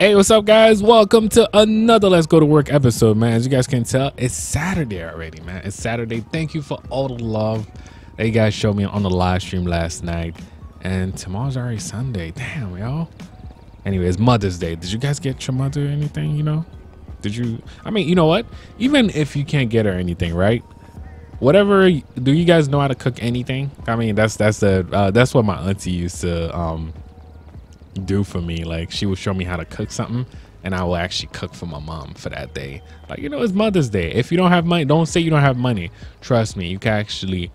Hey, what's up, guys? Welcome to another Let's Go to Work episode, man. As you guys can tell, it's Saturday already, man. It's Saturday. Thank you for all the love that you guys showed me on the live stream last night. And tomorrow's already Sunday. Damn, y'all. Anyways, Mother's Day. Did you guys get your mother anything, you know? Did you? I mean, you know what? Even if you can't get her anything, right? Whatever. Do you guys know how to cook anything? I mean, that's what my auntie used to do for me. Like, she would show me how to cook something, and I will actually cook for my mom for that day. Like, you know, it's Mother's Day. If you don't have money, don't say you don't have money. Trust me, you can actually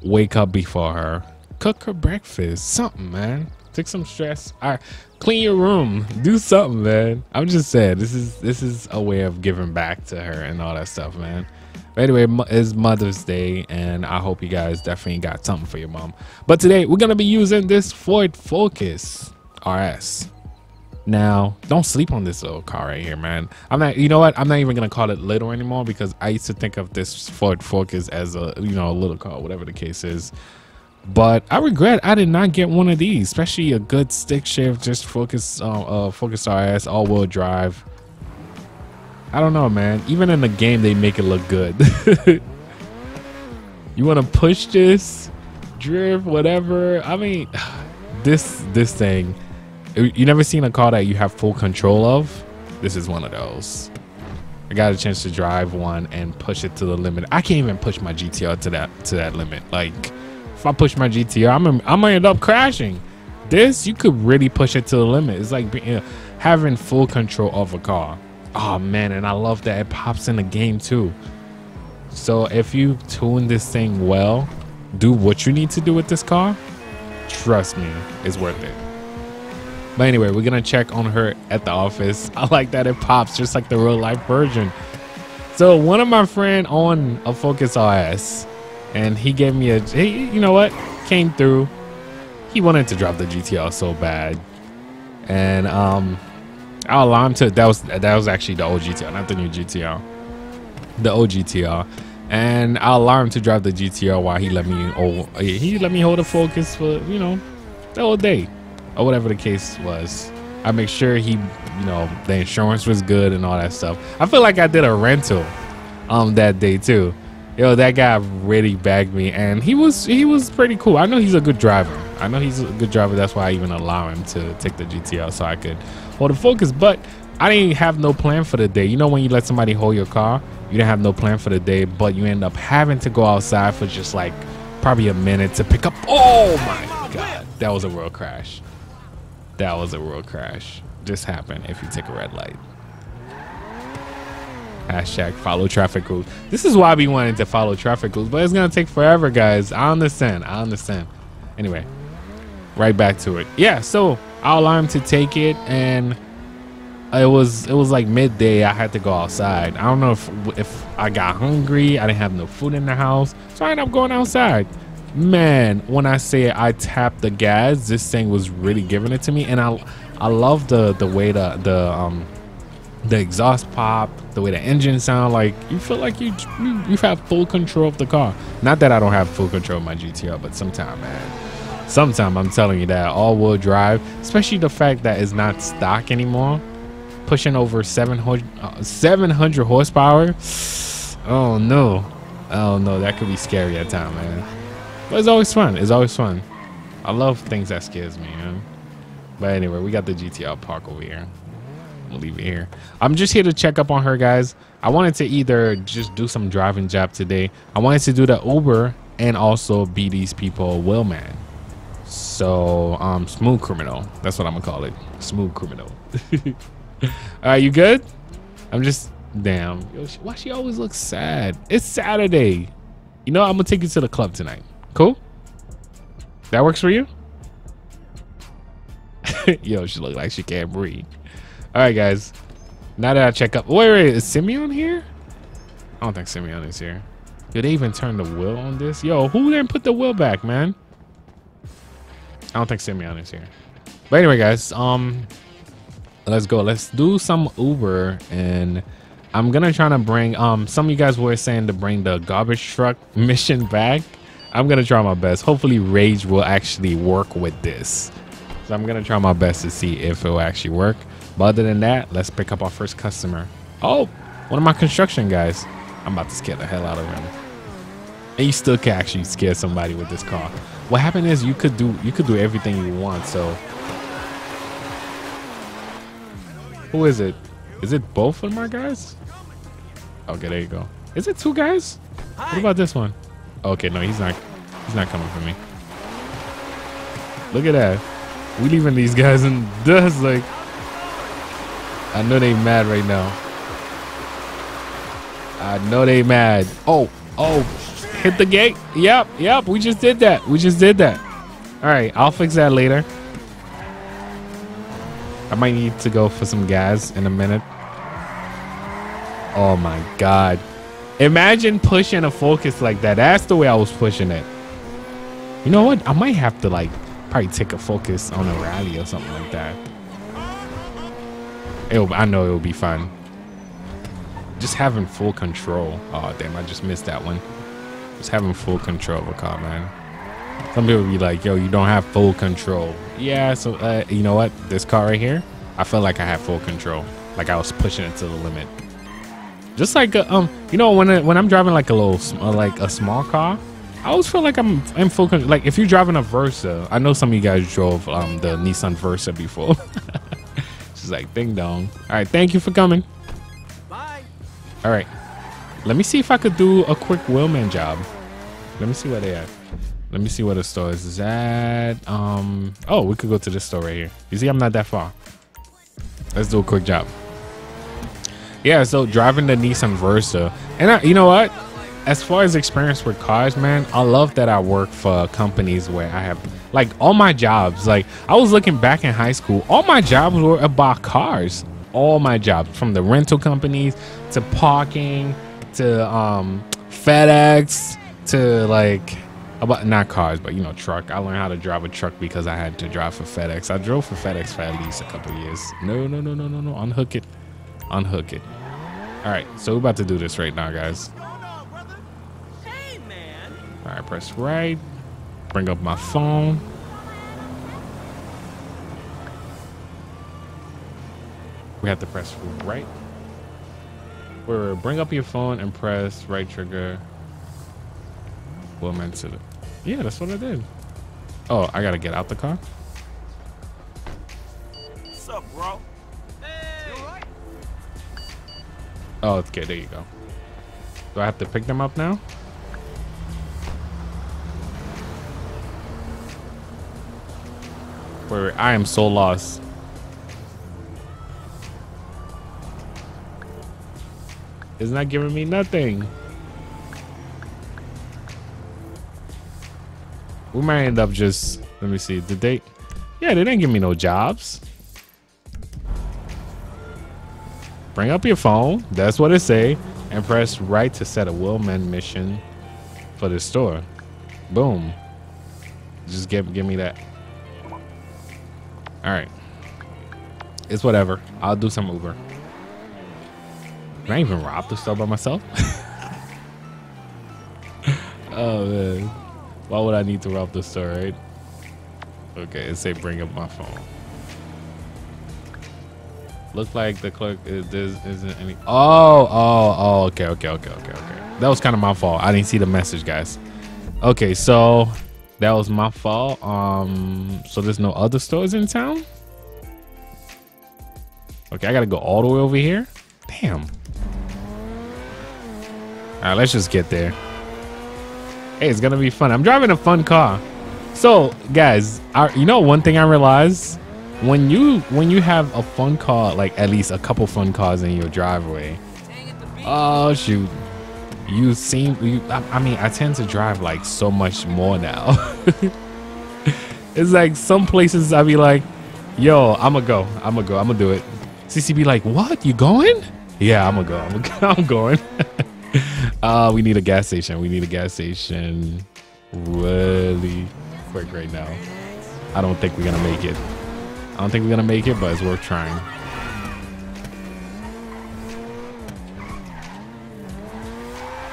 wake up before her, cook her breakfast, something, man. Take some stress. All right, clean your room, do something, man. I'm just saying, this is a way of giving back to her and all that stuff, man. But anyway, it's Mother's Day, and I hope you guys definitely got something for your mom. But today we're gonna be using this Ford Focus RS. Now, don't sleep on this little car right here, man. I'm not, you know what? I'm not even gonna call it little anymore, because I used to think of this Ford Focus as a, you know, a little car, whatever the case is. But I regret I did not get one of these, especially a good stick shift, just Focus RS, all-wheel drive. I don't know, man. Even in the game, they make it look good. You want to push this, drift, whatever. I mean, this thing. You never seen a car that you have full control of? This is one of those. I got a chance to drive one and push it to the limit. I can't even push my GTR to that limit. Like, if I push my GTR, I'm gonna end up crashing. This, you could really push it to the limit. It's like being, having full control of a car. Oh man, and I love that it pops in the game too. So if you tune this thing well, do what you need to do with this car, trust me, it's worth it. But anyway, we're gonna check on her at the office. I like that it pops just like the real life version. So one of my friend owned a Focus RS, and he gave me you know what, came through. He wanted to drop the GTR so bad, and I'll allow him to. That was actually the old GTR, not the new GTR, the old GTR. And I'll allow him to drive the GTR while he let me hold the Focus for, you know, the whole day or whatever the case was. I make sure he, you know, the insurance was good and all that stuff. I feel like I did a rental that day too. Yo, that guy really bagged me, and he was pretty cool. I know he's a good driver. That's why I even allow him to take the GTR so I could hold the Focus. But I didn't have no plan for the day. You know, when you let somebody hold your car, you didn't have no plan for the day, but you end up having to go outside for just like probably a minute to pick up. Oh my God, that was a real crash. That was a real crash. Just happened if you take a red light. Hashtag follow traffic rules. This is why we wanted to follow traffic rules, but it's gonna take forever, guys. I understand. Anyway, right back to it. Yeah, so I allowed him to take it, and it was like midday. I had to go outside. I don't know if I got hungry. I didn't have no food in the house, so I ended up going outside. Man, when I say I tapped the gas, this thing was really giving it to me, and I love the way the exhaust pop, the way the engine sound. Like, you feel like you have full control of the car. Not that I don't have full control of my GTR, but sometime, man, sometime, I'm telling you, that all-wheel drive, especially the fact that it's not stock anymore, pushing over 700 horsepower. Oh no, that could be scary at times, man. But it's always fun. I love things that scares me, man. But anyway, we got the GTR park over here. Leave it here. I'm just here to check up on her, guys. I wanted to either just do some driving job today. I wanted to do the Uber and also be these people Will Man. So smooth criminal, that's what I'm gonna call it, smooth criminal. All right, you good? I'm just, damn, yo, why she always looks sad? It's Saturday, you know. I'm gonna take you to the club tonight. Cool, that works for you? Yo, she look like she can't breathe. All right, guys, now that I check up, wait, is Simeon here? I don't think Simeon is here. Did they even turn the wheel on this? Yo, who didn't put the wheel back, man? I don't think Simeon is here. But anyway, guys, let's go. Let's do some Uber, and I'm gonna try to bring, some of you guys were saying to bring the garbage truck mission back. I'm gonna try my best. Hopefully Rage will actually work with this. So I'm gonna try my best to see if it will actually work. But other than that, let's pick up our first customer. Oh, one of my construction guys. I'm about to scare the hell out of him. And you still can actually scare somebody with this car. What happened is you could do everything you want. So who is it? Is it both of my guys? Okay, there you go. Is it two guys? What about this one? Okay, no, he's not coming for me. Look at that. We leaving these guys in dust. Like, I know they mad right now. I know they mad. Oh, hit the gate. Yep. We just did that. All right, I'll fix that later. I might need to go for some gas in a minute. Oh my God. Imagine pushing a Focus like that. That's the way I was pushing it. You know what? I might have to like probably take a Focus on a rally or something like that. I know it'll be fun. Just having full control. Oh damn, I just missed that one. Just having full control of a car, man. Some people be like, yo, you don't have full control. Yeah, so you know what? This car right here, I felt like I had full control. Like I was pushing it to the limit. Just like you know, when I'm driving like a little like a small car, I always feel like I'm in full control. Like if you're driving a Versa, I know some of you guys drove the Nissan Versa before. She's like ding dong. All right, thank you for coming. Bye. All right, let me see if I could do a quick wheelman job. Let me see where they at. Let me see where the store is at. Oh, we could go to this store right here. You see, I'm not that far. Let's do a quick job. Yeah, so driving the Nissan Versa, and you know what? As far as experience with cars, man, I love that I work for companies where I have like all my jobs. Like I was looking back in high school, all my jobs were about cars. All my jobs, from the rental companies to parking to FedEx to like about not cars, but you know, truck. I learned how to drive a truck because I had to drive for FedEx. I drove for FedEx for at least a couple of years. No. Unhook it. Unhook it. All right, so we're about to do this right now, guys. All right, press right. Bring up my phone. We have to press right. Wait, bring up your phone and press right trigger. Well, meant to. Yeah, that's what I did. Oh, I gotta get out the car. What's up, bro? Oh, okay, there you go. Do I have to pick them up now? Wait, I am so lost. It's not giving me nothing. We might end up just, let me see, did they? Yeah, they didn't give me no jobs. Bring up your phone, that's what it say, and press right to set a wheelman mission for the store. Boom. Just give me that. All right. It's whatever. I'll do some Uber. Can I even rob the store by myself? Oh, man. Why would I need to rob the store, right? Okay, it say bring up my phone. Look like the clerk isn't any. Oh, okay. That was kind of my fault. I didn't see the message, guys. Okay, so that was my fault. So there's no other stores in town. Okay, I gotta go all the way over here. Damn. All right, let's just get there. Hey, it's gonna be fun. I'm driving a fun car. So, guys, you know one thing I realized. When you have a fun car, like at least a couple fun cars in your driveway. Oh shoot, you seem. I mean, I tend to drive like so much more now. It's like some places I be like, yo, I'ma do it. CC be like, what? You going? Yeah, I'm going. We need a gas station. Really quick right now. I don't think we're gonna make it. But it's worth trying.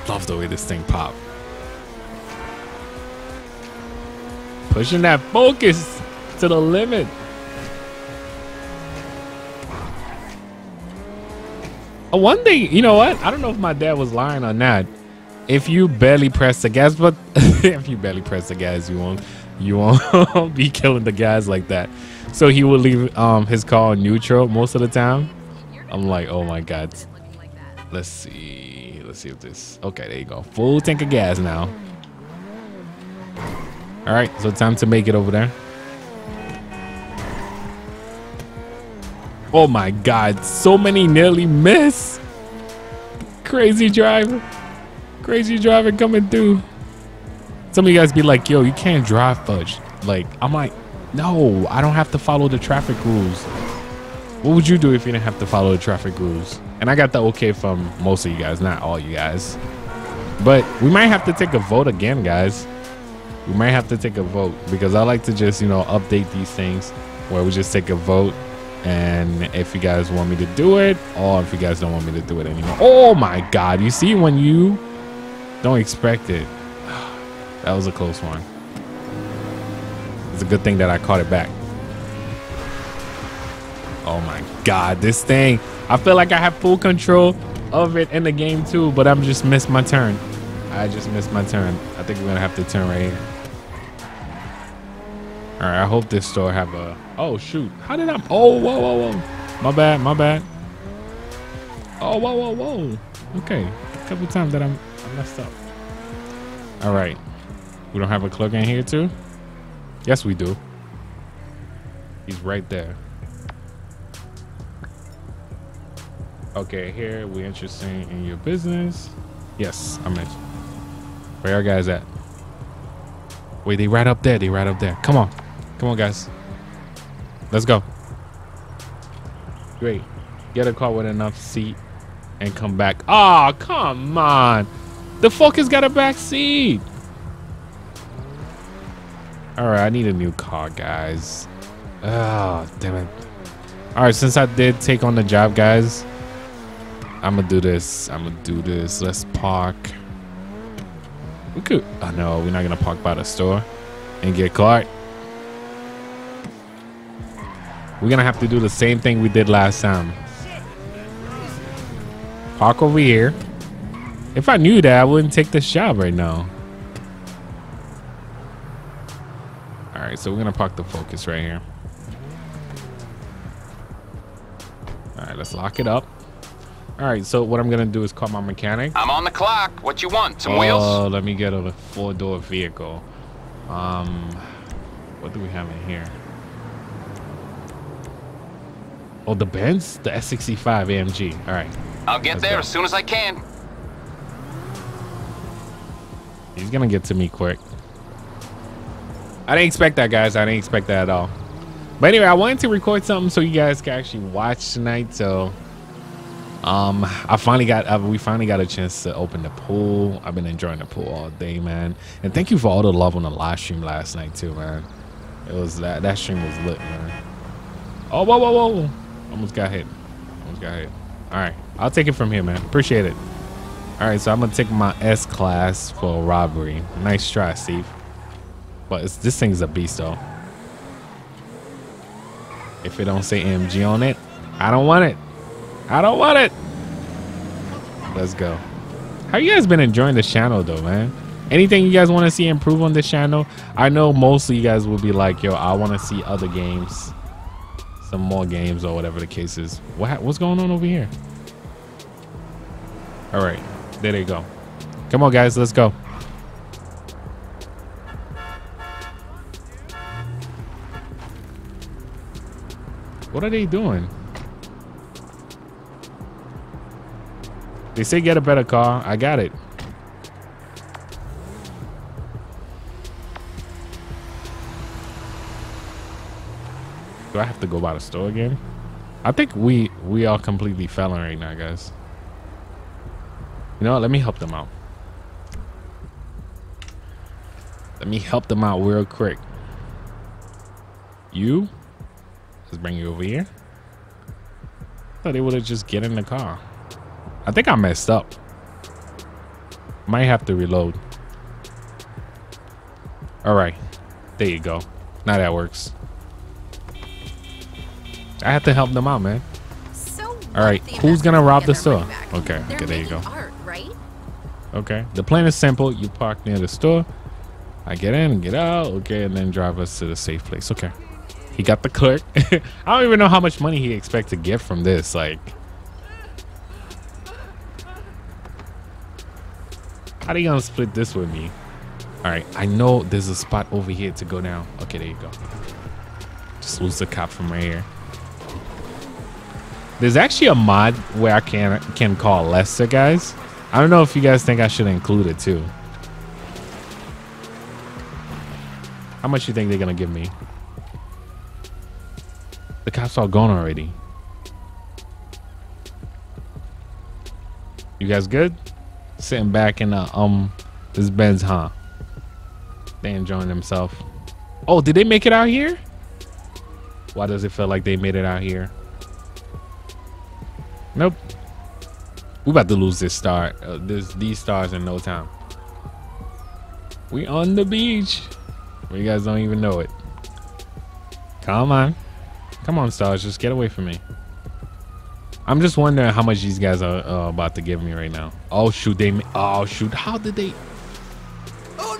Love the way this thing popped. Pushing that Focus to the limit. One thing, you know what? I don't know if my dad was lying or not. If you barely press the gas, but if you barely press the gas, you won't be killing the gas like that. So he would leave his car neutral most of the time. I'm like, oh my god. Let's see if this. Okay, there you go. Full tank of gas now. All right, so time to make it over there. Oh my god, so many nearly miss. Crazy driver. Crazy driving coming through. Some of you guys be like, yo, you can't drive fudge. Like, I'm like, no, I don't have to follow the traffic rules. What would you do if you didn't have to follow the traffic rules? And I got the okay from most of you guys, not all you guys. But we might have to take a vote again, guys. We might have to take a vote because I like to just, you know, update these things where we just take a vote. And if you guys want me to do it, or if you guys don't want me to do it anymore. Oh my god, you see when you don't expect it. That was a close one. It's a good thing that I caught it back. Oh my god, this thing. I feel like I have full control of it in the game too, but I'm just missed my turn. I just missed my turn. I think we're gonna have to turn right here. All right, I hope this store have a... Oh, shoot. How did I... Oh, whoa, whoa, whoa. My bad, my bad. Oh, whoa, whoa, whoa. Okay. A couple times that I messed up. All right. We don't have a clerk in here, too? Yes, we do. He's right there. Okay, here. We're interested in your business. Yes, I'm in. Where are guys at? Wait, they right up there. They right up there. Come on. Come on, guys. Let's go. Great. Get a car with enough seat and come back. Oh, come on. The Focus got a back seat. All right. I need a new car, guys. Oh, damn it. All right. Since I did take on the job, guys, I'm going to do this. I'm going to do this. Let's park. We could. Oh, no. We're not going to park by the store and get caught. We're gonna have to do the same thing we did last time. Park over here. If I knew that, I wouldn't take this job right now. All right, so we're gonna park the Focus right here. All right, let's lock it up. All right, so what I'm gonna do is call my mechanic. I'm on the clock. What you want? Some wheels? Oh, let me get a four-door vehicle. What do we have in here? Oh, the Benz? The S65 AMG. All right. I'll get there as soon as I can. He's going to get to me quick. I didn't expect that, guys. I didn't expect that at all. But anyway, I wanted to record something so you guys can actually watch tonight. So we finally got a chance to open the pool. I've been enjoying the pool all day, man. And thank you for all the love on the live stream last night, too, man. It was that stream was lit, man. Oh, whoa, whoa, whoa. Almost got hit. All right. I'll take it from here, man. Appreciate it. All right. So I'm going to take my S-class for robbery. Nice try, Steve. But this thing's a beast, though. If it don't say MG on it, I don't want it. I don't want it. Let's go. How you guys been enjoying this channel, though, man? Anything you guys want to see improve on this channel? I know most of you guys will be like, yo, I want to see other games. Some more games or whatever the case is. What's going on over here? All right, there they go. Come on, guys, let's go. What are they doing? They say get a better car. I got it. Do I have to go by the store again? I think we are completely failing right now, guys. You know what? Let me help them out. Let me help them out real quick. You? Let's bring you over here. I thought they would have just get in the car. I think I messed up. Might have to reload. All right. There you go. Now that works. I have to help them out, man. So all All right, who's gonna rob the store? Okay, okay, there you go. Okay, the plan is simple. You park near the store. I get in and get out. Okay, and then drive us to the safe place. Okay, he got the clerk. I don't even know how much money he expects to get from this. Like, how are you gonna split this with me? All right, I know there's a spot over here to go down. Okay, there you go. Just lose the cop from right here. There's actually a mod where I can call Lester, guys. I don't know if you guys think I should include it too. How much you think they're gonna give me? The cops are gone already. You guys good? Sitting back in the this Benz, huh? They enjoying themselves. Oh, did they make it out here? Why does it feel like they made it out here? Nope. We about to lose this star, these stars in no time. We on the beach. You guys don't even know it. Come on. Come on, stars. Just get away from me. I'm just wondering how much these guys are about to give me right now. Oh, shoot. Oh, shoot. How did they? Oh,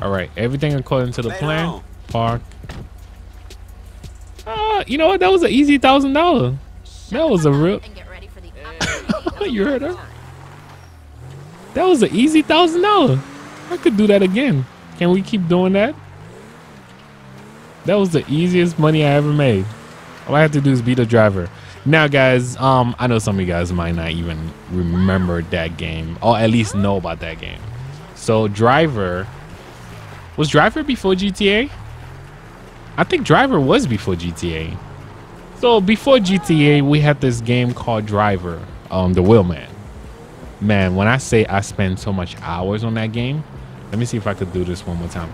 no. All right. Everything according to the plan. Park. You know what? That was an easy $1,000. That was a real. You heard her? That was an easy $1,000. I could do that again. Can we keep doing that? That was the easiest money I ever made. All I have to do is be the driver. Now, guys, I know some of you guys might not even remember that game, or at least know about that game. So, Driver was Driver before GTA? I think Driver was before GTA. So, before GTA, we had this game called Driver, the Wheelman. Man, when I say I spend so much hours on that game. Let me see if I could do this one more time.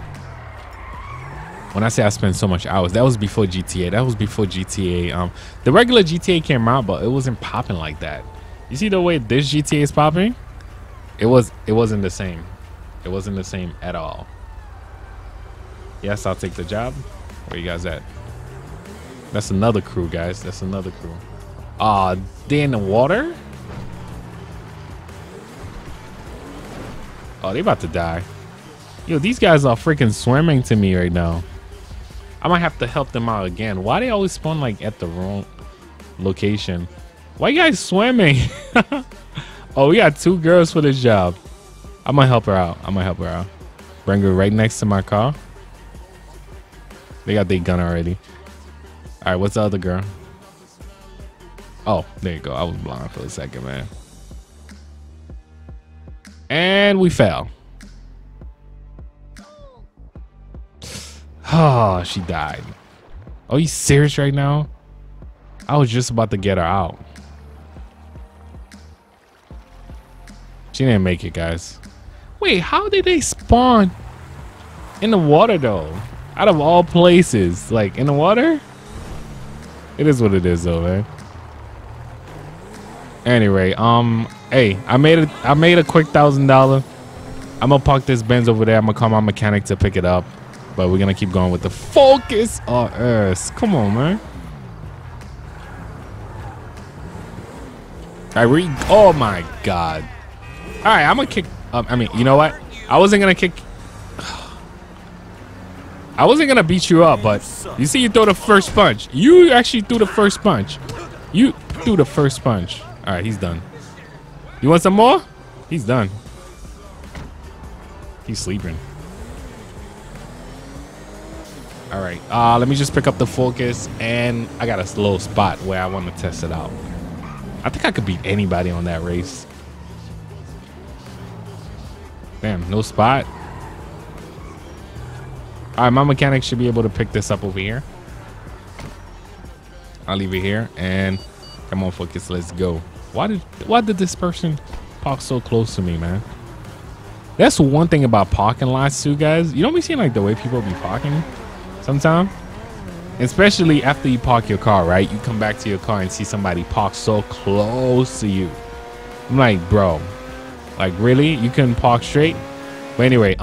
When I say I spent so much hours, that was before GTA. That was before GTA. The regular GTA came out, but it wasn't popping like that. You see the way this GTA is popping? It wasn't the same. It wasn't the same at all. Yes, I'll take the job. Where you guys at? That's another crew, guys. That's another crew. They in the water? Oh, they about to die. Yo, these guys are freaking swimming to me right now. I might have to help them out again. Why they always spawn like at the wrong location? Why you guys swimming? Oh, we got two girls for this job. I might help her out. I might help her out. Bring her right next to my car. They got their gun already. All right, what's the other girl? Oh, there you go. I was blind for a second, man. And we fell. Oh, she died. Are you serious right now? I was just about to get her out. She didn't make it, guys. Wait, how did they spawn in the water though? Out of all places, like in the water? It is what it is though, man. Anyway, hey, I made a quick $1,000. I'm gonna park this Benz over there. I'm gonna call my mechanic to pick it up. But we're gonna keep going with the Focus RS. Come on, man. Oh my God. All right, I'm gonna kick. I mean, you know what? I wasn't gonna kick. I wasn't gonna beat you up, but you see, you throw the first punch. You actually threw the first punch. You threw the first punch. All right, he's done. You want some more? He's done. He's sleeping. All right, let me just pick up the Focus, and I got a little spot where I want to test it out. I think I could beat anybody on that race. Damn, no spot. All right, my mechanic should be able to pick this up over here. I'll leave it here, and come on, Focus, let's go. Why did this person park so close to me, man? That's one thing about parking lots too, guys. You don't be seeing like the way people be parking. Sometimes, especially after you park your car, right? You come back to your car and see somebody park so close to you. I'm like, bro, like really? You couldn't park straight? But anyway,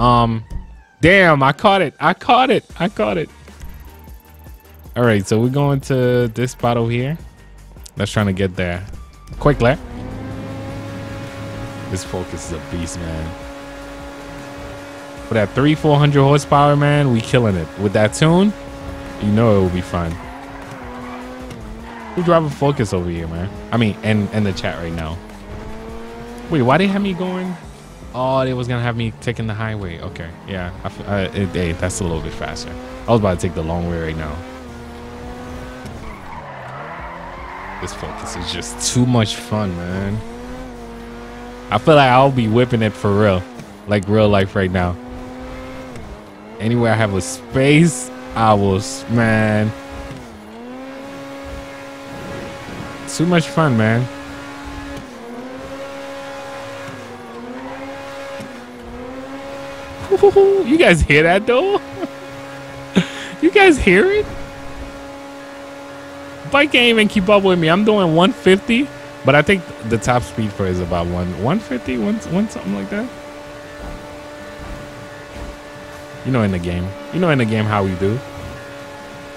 damn, I caught it. I caught it. I caught it. All right, so we're going to this spot over here. That's trying to get there quickly. This Focus is a beast, man. For that 300-400 horsepower, man, we killing it. With that tune, you know it will be fun. Who drive a Focus over here, man? I mean, in the chat right now. Wait, why they have me going? Oh, they was gonna have me taking the highway. Okay, yeah, hey, that's a little bit faster. I was about to take the long way right now. This Focus is just too much fun, man. I feel like I'll be whipping it for real, like real life right now. Anywhere I have a space, I will, man. Too much fun, man. You guys hear that though? You guys hear it? Bike can't even keep up with me. I'm doing 150, but I think the top speed for it is about 150, something like that. You know, in the game, how we do.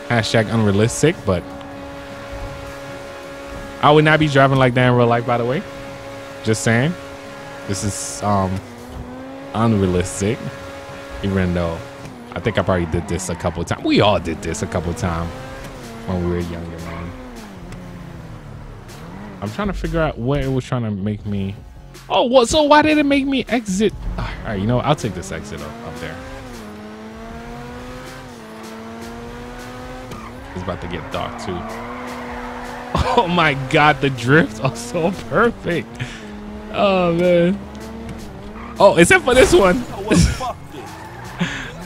Hashtag unrealistic, but I would not be driving like that in real life, by the way. Just saying, this is unrealistic. Even though I think I probably did this a couple of times. We all did this a couple of times when we were younger, man. I'm trying to figure out where it was trying to make me. Oh, what? So why did it make me exit? All right, you know what? I'll take this exit up there. It's about to get dark too. Oh my God, the drifts are so perfect. Oh man. Oh, except for this one. Oh, what the fuck?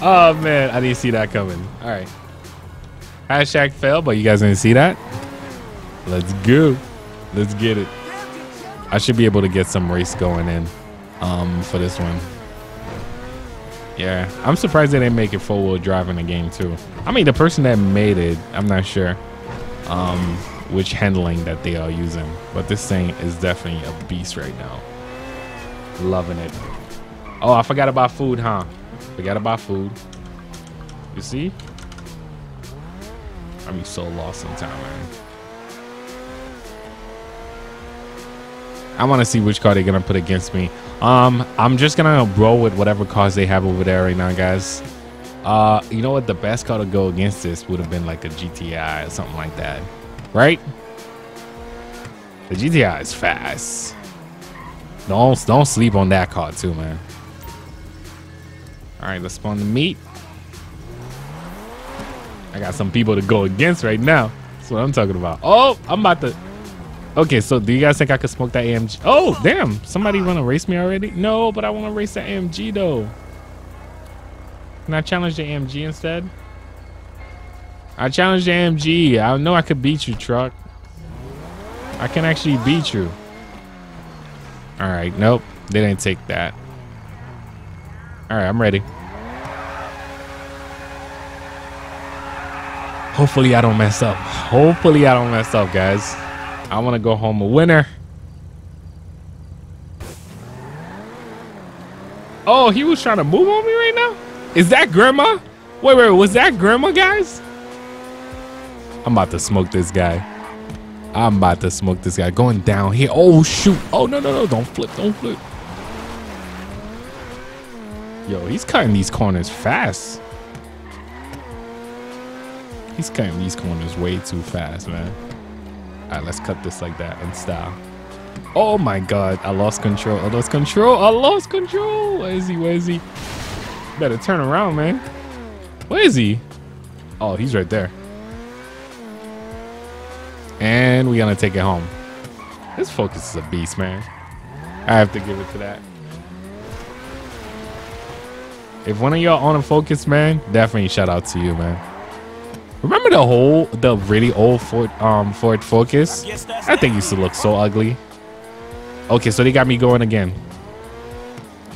Oh man, I didn't see that coming. All right. Hashtag fail, but you guys didn't see that. Let's go. Let's get it. I should be able to get some race going in for this one. Yeah, I'm surprised they didn't make it four-wheel drive in the game too. I mean, the person that made it, I'm not sure which handling that they are using, but this thing is definitely a beast right now. Loving it. Oh, I forgot about food, huh? Forgot about food. You see? I'm so lost sometimes, man. I want to see which car they're going to put against me. I'm just going to roll with whatever cars they have over there right now, guys. You know what? The best car to go against this would have been like a GTI or something like that. Right? The GTI is fast. Don't sleep on that car too, man. All right, let's spawn the meat. I got some people to go against right now. That's what I'm talking about. Oh, I'm about to. Okay, so do you guys think I could smoke that AMG? Oh, damn. Somebody want to race me already? No, but I want to race that AMG, though. Can I challenge the AMG instead? I challenge the AMG. I know I could beat you, truck. I can actually beat you. All right, nope. They didn't take that. All right, I'm ready. Hopefully I don't mess up. Hopefully I don't mess up, guys. I want to go home a winner. Oh, he was trying to move on me right now? Is that grandma? Wait, was that grandma, guys? I'm about to smoke this guy. I'm about to smoke this guy. Going down here. Oh, shoot. Oh, no. Don't flip. Don't flip. Yo, he's cutting these corners fast. He's cutting these corners way too fast, man. All right, let's cut this like that in style. Oh my God, I lost control. I lost control. I lost control. Where is he? Where is he? Better turn around, man. Where is he? Oh, he's right there. And we're gonna take it home. This Focus is a beast, man. I have to give it to that. If one of y'all on a Focus, man, definitely shout out to you, man. Remember the really old Ford Focus? That thing used to look so ugly. Okay, so they got me going again.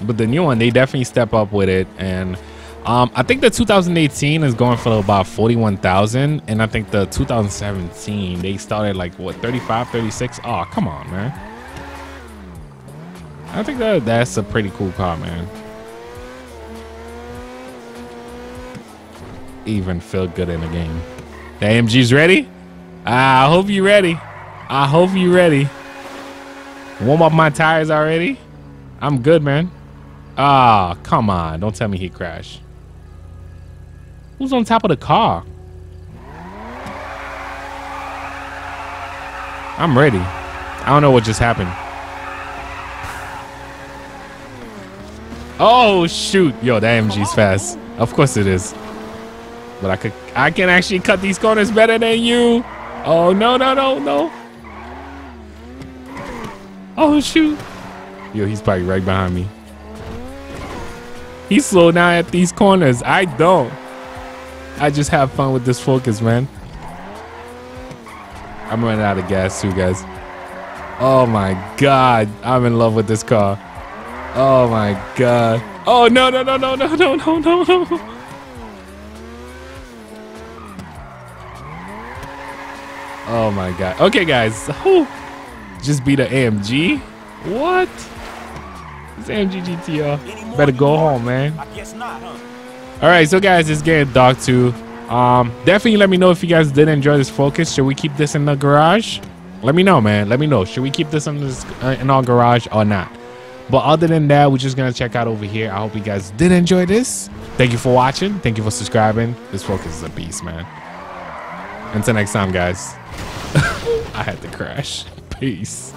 But the new one, they definitely step up with it. And I think the 2018 is going for about 41,000. And I think the 2017, they started like, what, 35, 36? Oh, come on, man. I think that's a pretty cool car, man. Even feel good in the game. The AMG's ready. I hope you're ready. I hope you ready. Warm up my tires already. I'm good, man. Ah, come on. Don't tell me he crashed. Who's on top of the car? I'm ready. I don't know what just happened. Oh, shoot. Yo, the AMG's fast. Of course it is. But I can actually cut these corners better than you. Oh, no, no, no, no. Oh, shoot. Yo, he's probably right behind me. He's slow down at these corners. I don't. I just have fun with this Focus, man. I'm running out of gas too, guys. Oh, my God. I'm in love with this car. Oh, my God. Oh, no, no, no, no, no, no, no, no, no. Oh, my God. Okay, guys. Whew. Just beat an AMG. What? This AMG GTR. Better go home, man. I guess not, huh? All right, so guys, it's getting dark too. Definitely let me know if you guys did enjoy this Focus. Should we keep this in the garage? Let me know, man. Let me know. Should we keep this in our garage or not? But other than that, we're just gonna check out over here. I hope you guys did enjoy this. Thank you for watching. Thank you for subscribing. This Focus is a beast, man. Until next time, guys. I had to crash. Peace.